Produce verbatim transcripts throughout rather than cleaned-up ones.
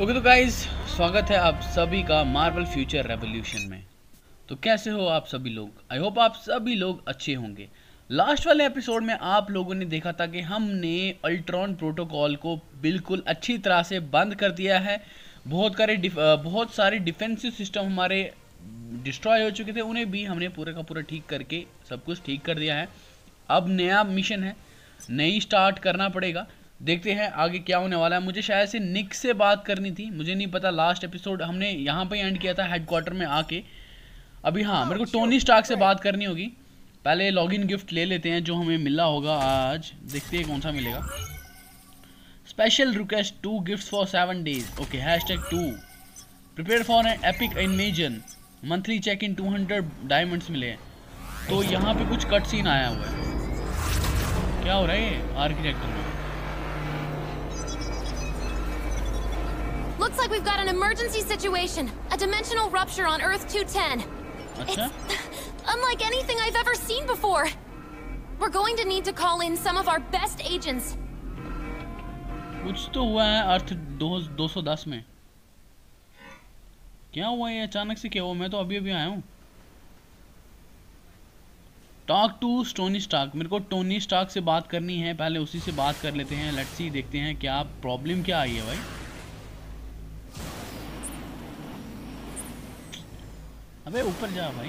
Okay तो guys, स्वागत है आप सभी का मार्वल फ्यूचर रेवोल्यूशन में। तो कैसे हो आप सभी लोग? आई होप आप सभी लोग अच्छे होंगे। लास्ट वाले एपिसोड में आप लोगों ने देखा था कि हमने अल्ट्रॉन प्रोटोकॉल को बिल्कुल अच्छी तरह से बंद कर दिया है। बहुत सारे बहुत सारे डिफेंसिव सिस्टम हमारे डिस्ट्रॉय हो चुके थे, उन्हें भी हमने पूरा का पूरा ठीक करके सब कुछ ठीक कर दिया है। अब नया मिशन है, नई स्टार्ट करना पड़ेगा। देखते हैं आगे क्या होने वाला है। मुझे शायद से निक से बात करनी थी, मुझे नहीं पता। लास्ट एपिसोड हमने यहाँ पे एंड किया था हेडक्वार्टर में आके। अभी हाँ, मेरे को टोनी स्टार्क से बात करनी होगी। पहले लॉगिन गिफ्ट ले लेते हैं जो हमें मिला होगा आज। देखते हैं कौन सा मिलेगा। Special request, to gift for seven days. Okay, hashtag two, prepare for an epic invasion, monthly check in two hundred diamonds मिले। तो यहाँ पे कुछ कट सीन आया हुआ है। क्या हो रहा है ये आर्किटेक्चर में? Looks like we've got an emergency situation. A dimensional rupture on Earth two ten. It's unlike anything I've ever seen before. We're going to need to call in some of our best agents. कुछ तो हुआ है अर्थ दो सौ दस में। क्या हुआ ये अचानक से? क्या हुआ? मैं तो अभी अभी आया हूँ। Talk to Tony Stark. मेरे को टोनी स्टार्क से बात करनी है, पहले उसी से बात कर लेते हैं। लेट्स सी, देखते हैं क्या प्रॉब्लम क्या आई है भाई। अबे ऊपर जा भाई।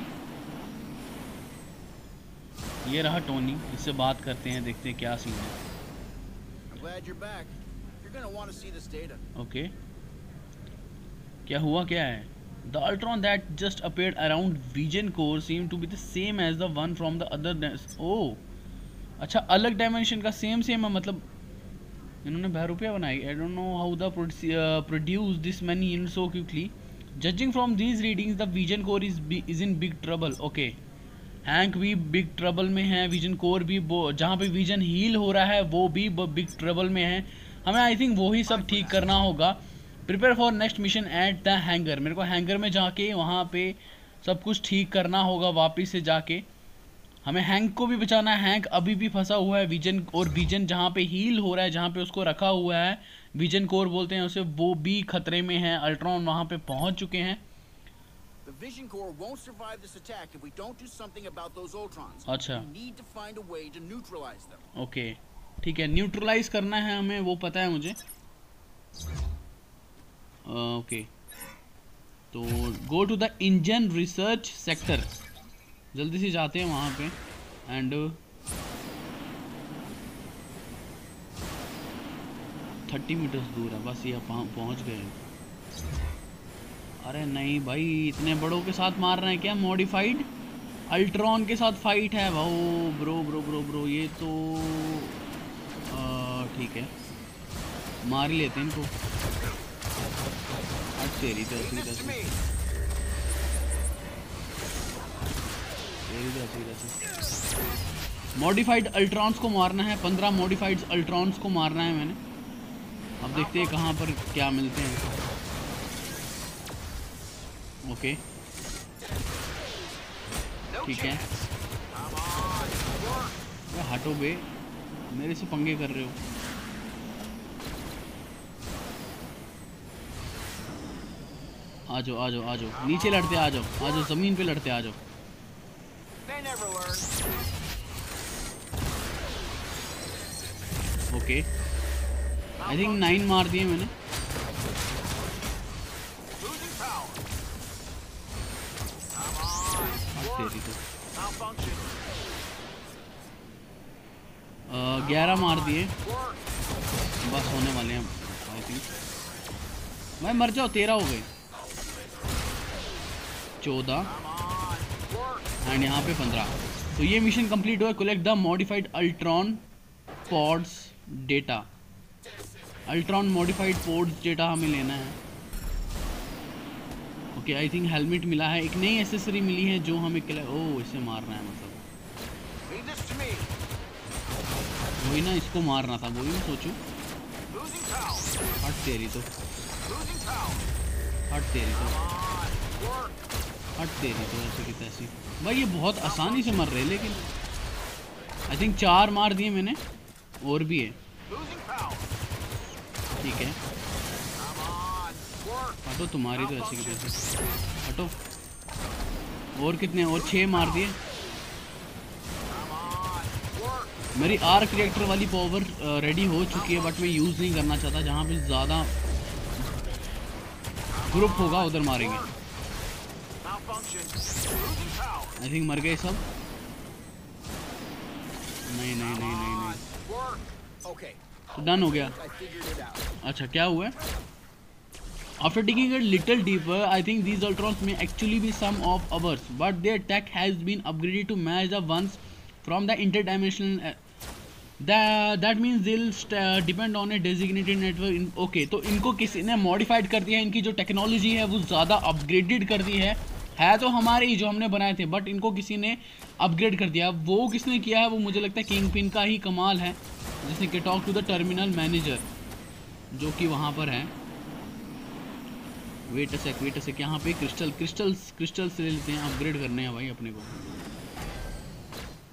ये रहा टोनी, इससे बात करते हैं, देखते हैं क्या सीन है। ओके, क्या हुआ क्या है? The Ultron that just appeared around Vision core seem to be the same as the one from the other. ओ अच्छा, अलग डायमेंशन का सेम सेम है, मतलब इन्होंने बहरूपिया बनाई। I don't know how the produce this many unit so quickly. Judging from these readings, the Vision Core is is in big trouble. Okay, Hank भी big trouble में है, Vision Core भी, जहाँ पे Vision heal हो रहा है वो भी big trouble में है। हमें I think वो ही सब ठीक करना होगा। Prepare for next mission at the hangar. मेरे को हैंगर में जाके वहाँ पे सब कुछ ठीक करना होगा। वापस से जाके हमें हैंक को भी बचाना है। हैंक अभी भी फंसा हुआ है विजन, और विजन जहाँ पे हील हो रहा है, जहाँ पे उसको रखा हुआ है, विजन कोर बोलते हैं उसे, वो भी खतरे में है। अल्ट्रॉन वहाँ पे पहुँच चुके हैं। अच्छा ओके, ठीक है, न्यूट्रलाइज करना है हमें, वो पता है मुझे। ओके, तो go to the engine research sector. जल्दी से जाते हैं वहाँ पे। एंड थर्टी मीटर्स दूर है बस, ये पहुँच गए। अरे नहीं भाई, इतने बड़ों के साथ मार रहे हैं क्या? मॉडिफाइड अल्ट्रॉन के साथ फाइट है। वो ब्रो ब्रो ब्रो ब्रो ये तो ठीक है, मार ही लेते हैं इनको। तेरी तेरी तेरी मॉडिफाइड अल्ट्रॉन्स को मारना है। पंद्रह मॉडिफाइड अल्ट्रॉन्स को मारना है मैंने। अब देखते हैं कहाँ पर क्या मिलते हैं। ओके ठीक है, हटो बे, मेरे से पंगे कर रहे हो। आ जाओ आ जाओ आ जाओ, नीचे लड़ते आ जाओ आ जाओ, जमीन पे लड़ते आ जाओ। ओके, आई थिंक नाइन मार दिए मैंने। ग्यारह मार दिए, बस होने वाले हैं आई थिंक। भाई मर जाओ, तेरह हो गए, चौदह, एंड यहाँ पे पंद्रह। तो ये मिशन कंप्लीट हुआ। Collect the modified Ultron pods data. Ultron modified pods data हमें लेना है। ओके, आई थिंक हेलमेट मिला है, एक नई एसेसरी मिली है जो हमें कलेक्ट। ओह, इसे मारना है मतलब, वही ना, इसको मारना था, वही ना सोचो। हट तेरी तो, हट तेरी तो, हट तेरी तो, ऐसे की तैसी। भाई ये बहुत आसानी से मर रहे हैं, लेकिन आई थिंक चार मार दिए मैंने, और भी है। ठीक है, हटो, तुम्हारी तो ऐसी की वजह से हटो। और कितने और छः मार दिए। मेरी आर्क रिएक्टर वाली पावर रेडी हो चुकी है बट मैं यूज़ नहीं करना चाहता। जहाँ पे ज़्यादा ग्रुप होगा उधर मारेंगे। आई थिंक मर गए सब। नहीं नहीं नहीं नहीं नहीं, डन हो गया। अच्छा क्या हुआ? After digging a little deeper, I think these Ultrons may actually be some of ours, but their tech has been upgraded to match the ones from the interdimensional. Uh, that that means they'll uh, depend on a designated network. In, okay, तो इनको किसी ने modified कर दिया है। इनकी जो technology है वो ज़्यादा upgraded कर दी है। है तो हमारे ही जो हमने बनाए थे, but इनको किसी ने upgrade कर दिया। वो किसने किया है वो मुझे लगता है Kingpin का ही कमाल है, जिसने कि talk to the terminal manager, जो कि वहाँ पर है। वेट अ सेक वेट अ सेक यहाँ पे क्रिस्टल क्रिस्टल्स क्रिस्टल्स ले लेते हैं। अपग्रेड करने हैं भाई अपने को।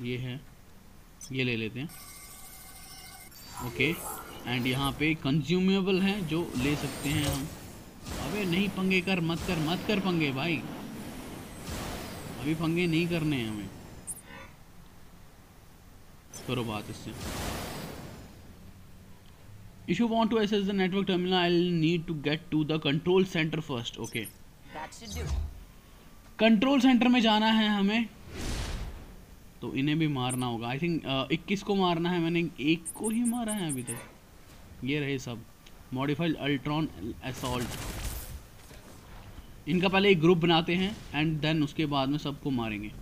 ये है, ये ले लेते हैं। ओके एंड यहाँ पे कंज्यूमेबल हैं जो ले सकते हैं हम। अबे नहीं पंगे कर, मत कर मत कर पंगे भाई, अभी पंगे नहीं करने हैं हमें। करो बात इससे। If you want to access the network terminal, I'll need to get to the control center first. Okay. That should do. Control center में जाना है हमें, तो इन्हें भी मारना होगा। I think इक्कीस को मारना है, मैंने एक को ही मारा है अभी तक। ये रहे सब modified Ultron assault। इनका पहले एक ग्रुप बनाते हैं and then उसके बाद में सबको मारेंगे।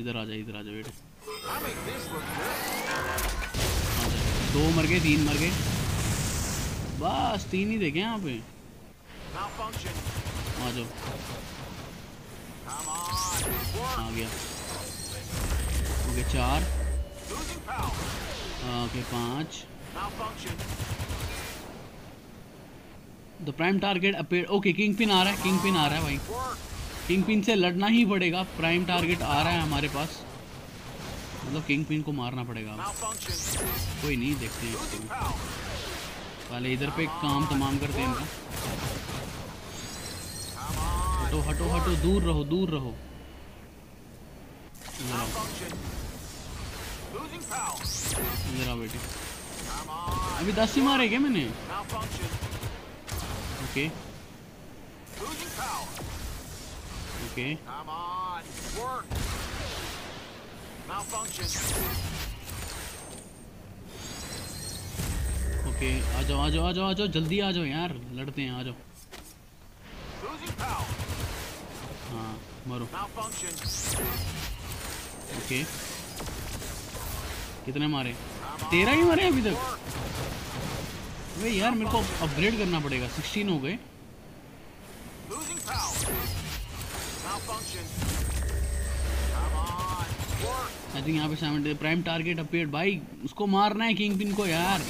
इधर आ जाए, इधर आ जाए बेटे। दो मर गए, तीन मर गए, बस तीन ही देखे यहाँ पे। आ जाओ, आ गया। ओके चार, ओके पाँच। The prime target appear. Okay Kingpin आ रहा है, किंगपिन आ रहा है भाई। किंगपिन से लड़ना ही पड़ेगा। प्राइम टारगेट आ रहा है हमारे पास, मतलब किंगपिन को मारना पड़ेगा। कोई नहीं, देखते हैं पहले। इधर पे काम तमाम करते हैं इनका। हटो हटो हटो, दूर रहो दूर रहो। इधर आओ बेटे। अभी दस ही मारे क्या मैंने? ओके ओके ओके आ जाओ आ जाओ आ जाओ आ जाओ, जल्दी आ जाओ यार, लड़ते हैं। आ जाओ, हाँ मारो। ओके कितने मारे? तेरह ही मारे अभी तक। अरे यार मेरे को अपग्रेड करना पड़ेगा। सोलह हो गए। आई थिंक यहाँ पे सामने प्राइम टारगेट अपीयर। भाई उसको मारना है किंगपिन को यार,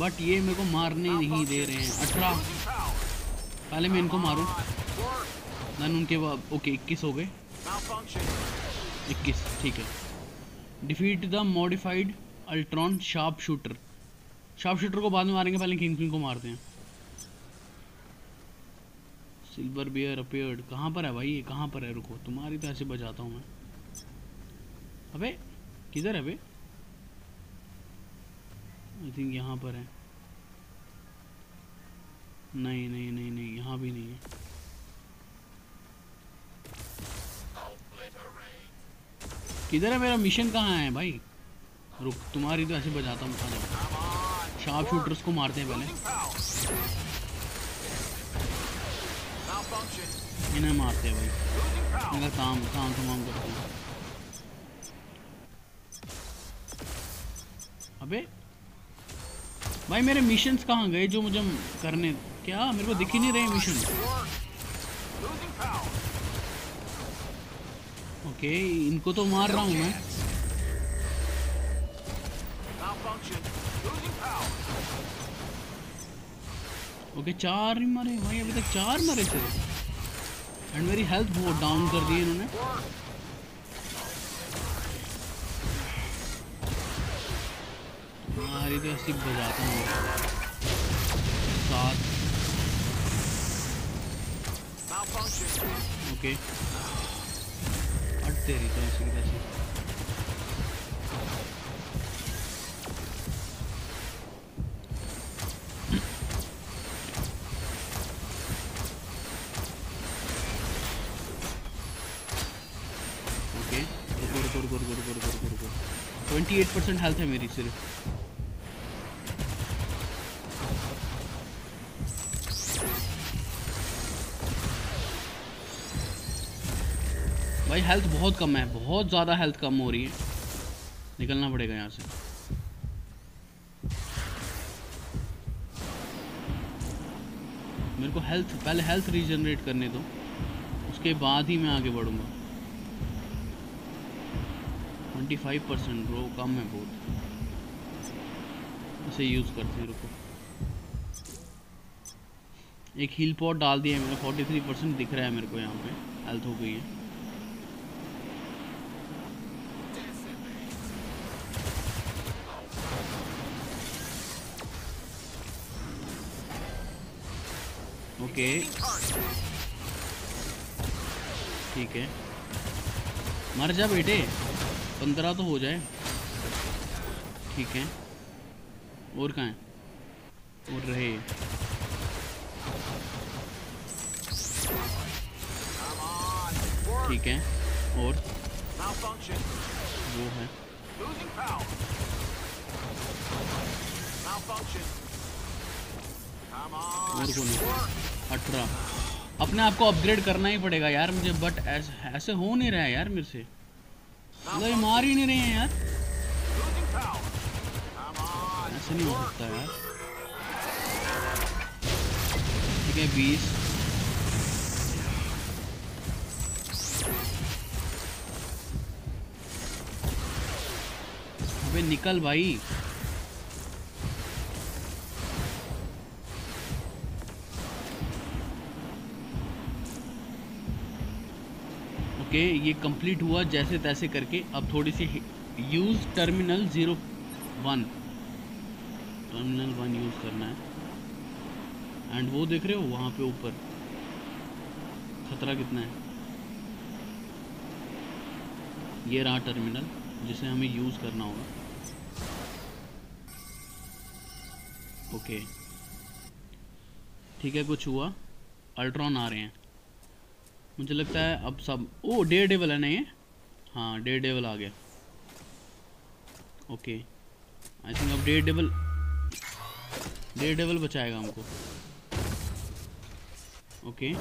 बट ये मेरे को मारने नहीं दे रहे हैं। अठारह, पहले मैं इनको मारूँ देन उनके बाद। ओके इक्कीस हो गए, इक्कीस ठीक है। Defeat the modified Ultron sharp shooter. Sharp shooter को बाद में मारेंगे, पहले किंगपिन को मारते हैं। Silver bear appeared. कहाँ पर है भाई ये, कहाँ पर है? रुको, तुम्हारी तो ऐसे बजाता हूँ मैं। अबे किधर है बे? आई थिंक यहाँ पर है। नहीं नहीं नहीं नहीं, यहाँ भी नहीं है। किधर है मेरा मिशन? कहाँ है भाई? रुक, तुम्हारी तो ऐसे बजाता हूँ। आ जाओ, शार्प शूटर्स को मारते हैं पहले। इन्हें मारते हैं भाई, मेरा काम काम तमाम करते हैं। अबे भाई मेरे मिशंस कहाँ गए जो मुझे करने? क्या मेरे को दिख ही नहीं रहे मिशन? ओके इनको तो मार रहा हूँ मैं। ओके चार ही मारे भाई अभी तक, चार मारे सिर्फ। एंड मेरी हेल्थ बहुत डाउन कर दी इन्होंने। तो ऐसी बजाता हूँ। सात ओके हटते रही तो इसी वजह से ओके रुको रुको रुको रुको रुको रुको रुको ट्वेंटी एट परसेंट हेल्थ है मेरी सिर्फ भाई। हेल्थ बहुत कम है, बहुत ज़्यादा हेल्थ कम हो रही है, निकलना पड़ेगा यहाँ से। मेरे को हेल्थ पहले हेल्थ रीजनरेट करने दो, उसके बाद ही मैं आगे बढ़ूँगा। पच्चीस परसेंट ब्रो कम है बहुत, इसे यूज़ करते हैं। रुको एक हील पॉट डाल दिया है मैंने, तैंतालीस परसेंट दिख रहा है मेरे को यहाँ पे हेल्थ हो गई है। ओके ठीक है, मर जा बेटे, पंद्रह तो हो जाए। ठीक है और कहाँ है और रहे ठीक है और वो है और कौन अठारह। अपने आप को अपग्रेड करना ही पड़ेगा यार मुझे, बट ऐसे ऐसे हो नहीं रहा है यार मेरे से, मतलब मार ही नहीं रहे हैं यार, ऐसे नहीं हो सकता यार। ठीक है बीस अबे निकल भाई। ओके okay, ये कंप्लीट हुआ जैसे तैसे करके। अब थोड़ी सी use terminal zero one terminal one use करना है। एंड वो देख रहे हो वहाँ पे ऊपर खतरा कितना है, ये रहा टर्मिनल जिसे हमें यूज़ करना होगा। ओके ठीक है कुछ हुआ, अल्ट्रॉन आ रहे हैं मुझे लगता है अब सब। ओ डेयरडेविल है ना ये, हाँ डेयरडेविल आ गया। ओके आई थिंक अब डेयरडेविल डेयरडेविल बचाएगा हमको। ओके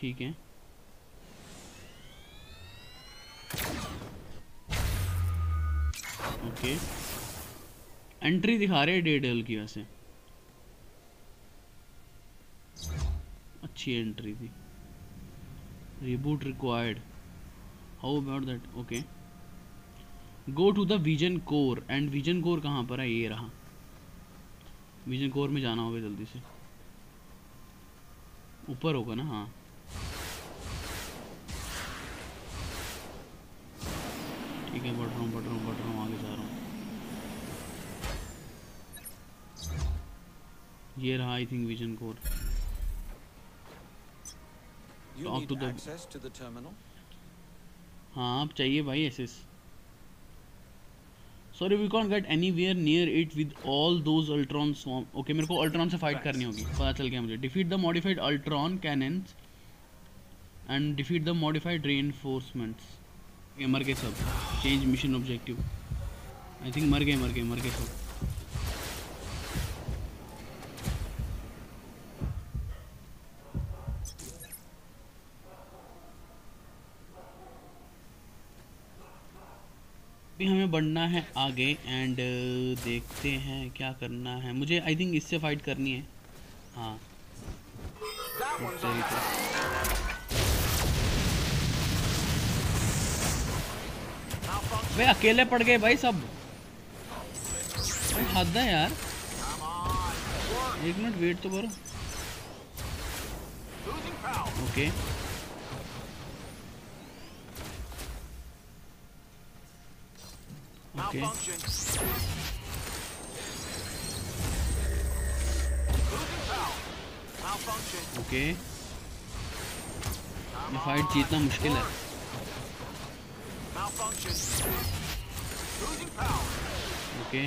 ठीक है ओके एंट्री दिखा रहे हैं डेयरडेविल की, वैसे अच्छी एंट्री थी। Reboot required, how about that. Okay go to the vision core, and vision core कहाँ पर है, ये रहा। विजन कोर में जाना होगा जल्दी से, ऊपर होगा ना। हाँ ठीक है बढ़ रहा हूँ बढ़ रहा हूँ बढ़ रहा हूँ आगे जा रहा हूँ। ये रहा I think vision core. Talk to the... access to the terminal? हाँ आप चाहिए भाई access. Sorry we can't get anywhere near it with all those Ultron swarm. Okay मेरे को अल्ट्रॉन से फाइट करनी होगी, पता चल गया मुझे। Defeat the modified Ultron cannons and defeat the modified reinforcements. मर गए सब, change mission objective. I think मर गए मर गए मर गए सब। भी हमें बढ़ना है आगे एंड देखते हैं क्या करना है मुझे। आई थिंक इससे फाइट करनी है। हाँ भाई अकेले पड़ गए भाई सब, हद है यार। एक मिनट वेट तो करो। Okay okay okay. ओके, ये फाइट जीतना मुश्किल है। ओके,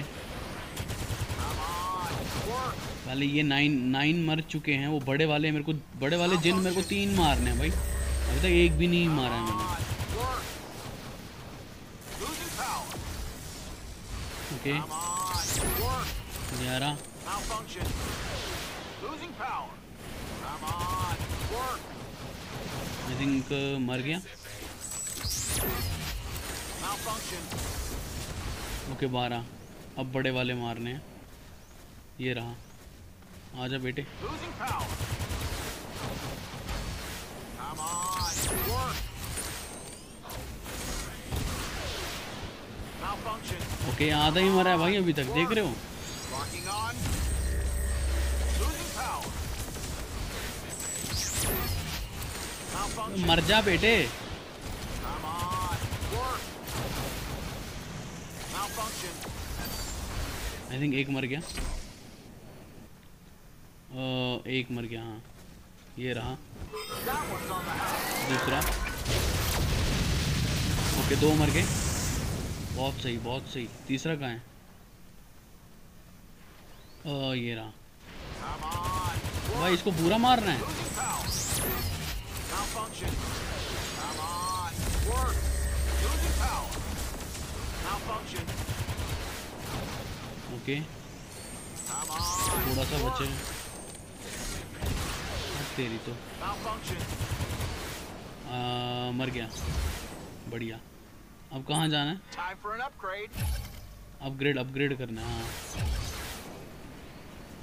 पहले ये नाइन नाइन मर चुके हैं। वो बड़े वाले मेरे को बड़े वाले जिन मेरे को तीन मारने हैं भाई, अभी तक एक भी नहीं मारा है मैंने। ओके, ग्यारह आई थिंक मर गया। ओके, बारह अब बड़े वाले मारने हैं। ये रहा, आजा बेटे। ओके, आधा ही मरा है भाई अभी तक, देख रहे हो। मर जा बेटे। आई थिंक एक मर गया, uh, एक मर गया। हाँ, ये रहा दूसरा। ओके, okay, दो मर गए, बहुत सही बहुत सही। तीसरा कहाँ है? uh, ये रहा भाई, इसको पूरा मारना है। ओके, थोड़ा सा बचे तेरी तो। आ, मर गया, बढ़िया। अब कहाँ जाना है? अपग्रेड अपग्रेड करना है। हाँ,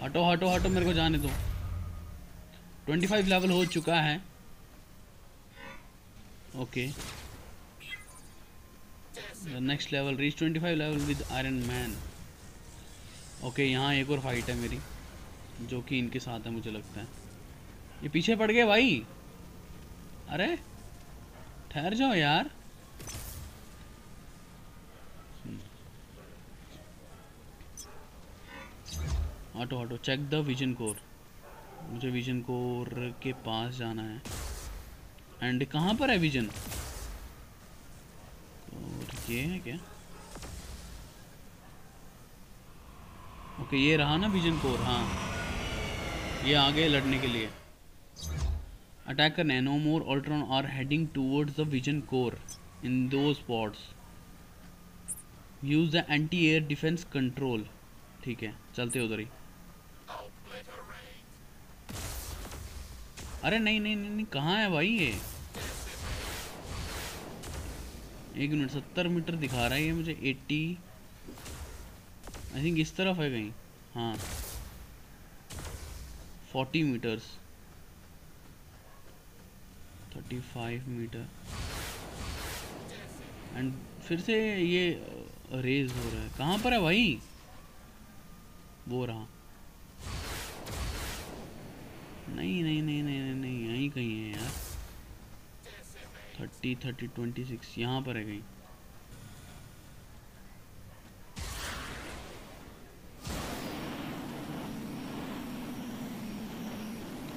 हटो हटो हटो, मेरे को जाने दो। पच्चीस लेवल हो चुका है। Okay, The next level, reach twenty-five level with Iron Man. Okay, यहाँ एक और फाइट है मेरी जो कि इनके साथ है, मुझे लगता है। ये पीछे पड़ गए भाई, अरे ठहर जाओ यार। Auto auto check the vision core, मुझे विजन कोर के पास जाना है। एंड कहाँ पर है विजन? ये है क्या? ओके, ये रहा ना विजन कोर। हाँ, ये आगे लड़ने के लिए अटैक करना है। No more Ultron are heading towards the vision core in दो spots, use the anti air defence control. ठीक है, चलते उधर ही। अरे नहीं नहीं नहीं, नहीं कहाँ है भाई ये? एक मिनट, सत्तर मीटर दिखा रहा है ये मुझे। एट्टी आई थिंक इस तरफ है कहीं। हाँ, forty metres, thirty five metre. And फिर से ये रेज हो रहा है। कहाँ पर है भाई? वो रहा। नहीं नहीं नहीं नहीं नहीं, यहीं कहीं है यार। थर्टी थर्टी ट्वेंटी सिक्स यहाँ पर है कहीं।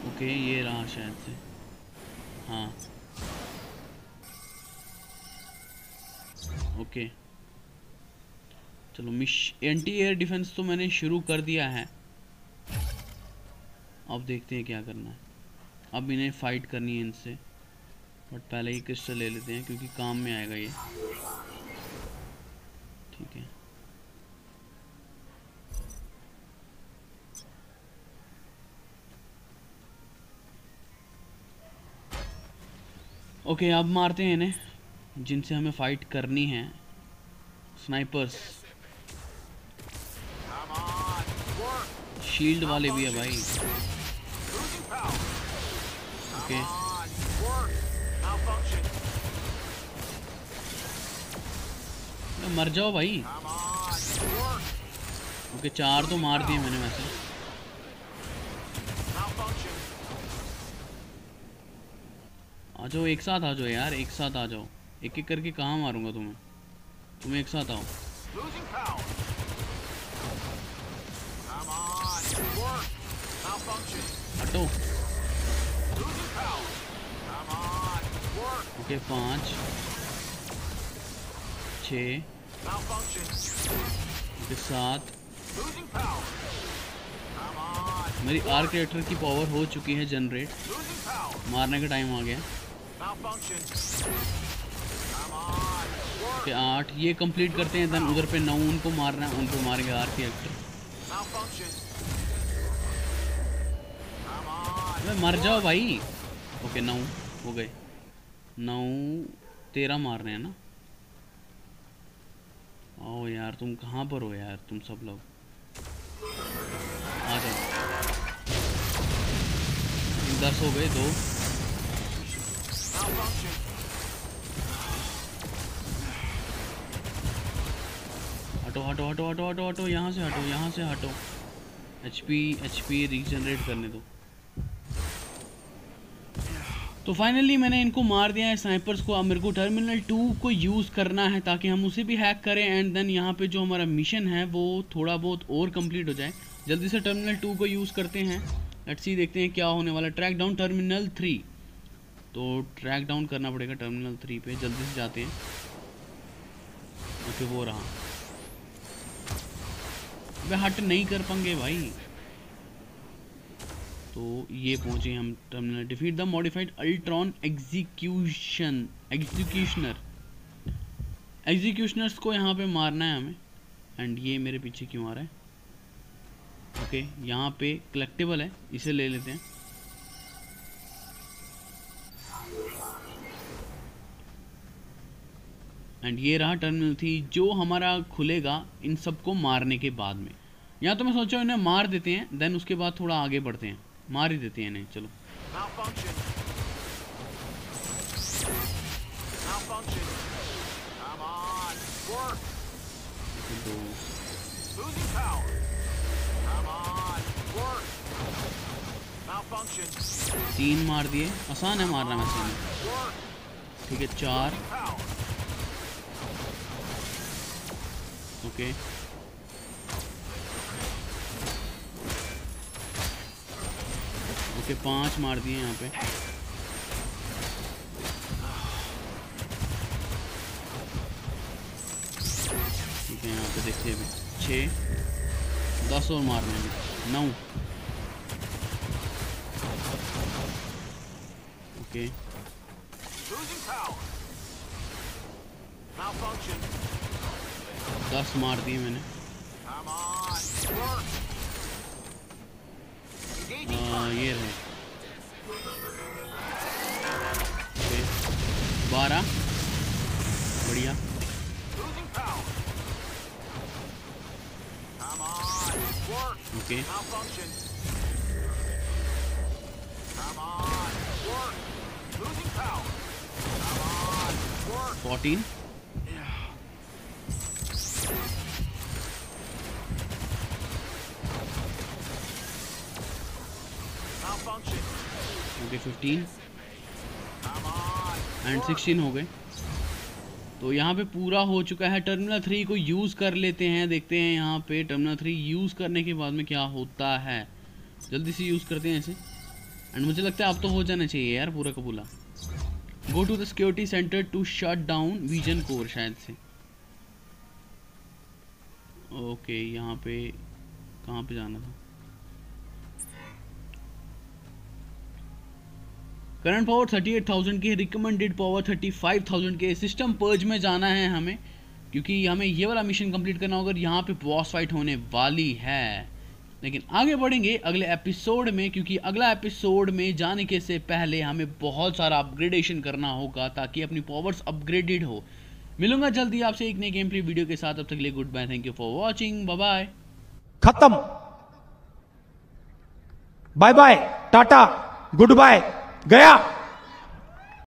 ओके, ये रहा शायद से। हाँ, ओके, चलो। मिश एंटी एयर डिफेंस तो मैंने शुरू कर दिया है, अब देखते हैं क्या करना है। अब इन्हें फाइट करनी है इनसे, बट पहले ही क्रिस्टल ले लेते हैं क्योंकि काम में आएगा ये। ठीक है, ओके, अब मारते हैं इन्हें जिनसे हमें फाइट करनी है। स्नाइपर्स, शील्ड वाले भी है भाई। ओके, मर जाओ भाई। ओके, okay, चार तो मार दिए मैंने वैसे। आ जाओ, एक साथ आ जाओ यार, एक साथ आ जाओ। एक एक करके कहाँ मारूंगा तुम्हें, तुम एक साथ आओ। हटो। ओके पाँच छः सात। मेरी आर क्रिएटर की पावर हो चुकी है जनरेट। मारने का टाइम आ गया। ओके आठ ये कंप्लीट करते हैं। देन उधर पे नौ उनको मारना है, उनको मारेंगे आर क्रिएटर। मर जाओ भाई। ओके नौ हो गए। नौ तेरह मारने हैं ना। ओ यार तुम कहाँ पर हो यार, तुम सब लोग आ जाओ। दस हो गए। दो हटो हटो हटो हटो हटो हटो यहाँ से हटो, यहाँ से हटो। एचपी एचपी रीजनरेट करने दो। तो फाइनली मैंने इनको मार दिया है स्नाइपर्स को। अब मेरे को टर्मिनल टू को यूज़ करना है ताकि हम उसे भी हैक करें एंड देन यहाँ पे जो हमारा मिशन है वो थोड़ा बहुत और कंप्लीट हो जाए। जल्दी से टर्मिनल टू को यूज़ करते हैं। लेट्स सी देखते हैं क्या होने वाला। Track down terminal three. तो ट्रैक डाउन करना पड़ेगा टर्मिनल थ्री पे। जल्दी से जाते हैं। ओके वो रहा। वे हट नहीं कर पाएंगे भाई। तो ये पहुंचे हम terminal. Defeat the modified Ultron execution executioner executioners को यहाँ पे मारना है हमें। एंड ये मेरे पीछे क्यों आ रहा है? ओके okay, यहाँ पे कलेक्टेबल है, इसे ले लेते हैं। एंड ये रहा टर्मिनल थी जो हमारा खुलेगा इन सबको मारने के बाद में। या तो मैं सोचा इन्हें मार देते हैं, देन उसके बाद थोड़ा आगे बढ़ते हैं। मार ही देते हैं इन्हें। चलो तीन मार दिए। आसान है मारना वैसे में। ठीक है चार। ओके ओके पाँच मार दिए यहाँ पे। ठीक है यहाँ पे देखिए अभी छः। दस और मारने में। नौ। ओके दस मार दिए मैंने। आ, ये रहे बारह। बढ़िया। Okay fourteen. Fifteen and sixteen हो गए। तो यहाँ पे पूरा हो चुका है। टर्मिनल थ्री को यूज़ कर लेते हैं। देखते हैं यहाँ पे टर्मिनल थ्री यूज़ करने के बाद में क्या होता है। जल्दी से यूज़ करते हैं इसे। एंड मुझे लगता है अब तो हो जाना चाहिए यार पूरा का पूरा। Go to the security centre to shut down vision core शायद से। ओके यहाँ पे कहाँ पे जाना था? Current power thirty eight thousand की, recommended power thirty five thousand के। सिस्टम पर्ज में जाना है हमें क्योंकि हमें ये वाला मिशन कंप्लीट करना होगा। यहाँ पे बॉस फाइट होने वाली है, लेकिन आगे बढ़ेंगे अगले एपिसोड में क्योंकि अगला एपिसोड में जाने के से पहले हमें बहुत सारा अपग्रेडेशन करना होगा ताकि अपनी पावर्स अपग्रेडेड हो। मिलूंगा जल्दी आपसे एक नई गेम प्ले वीडियो के साथ। अब तक के लिए goodbye. Thank you for watching. Bye bye. खत्म। Bye bye Tata goodbye गया।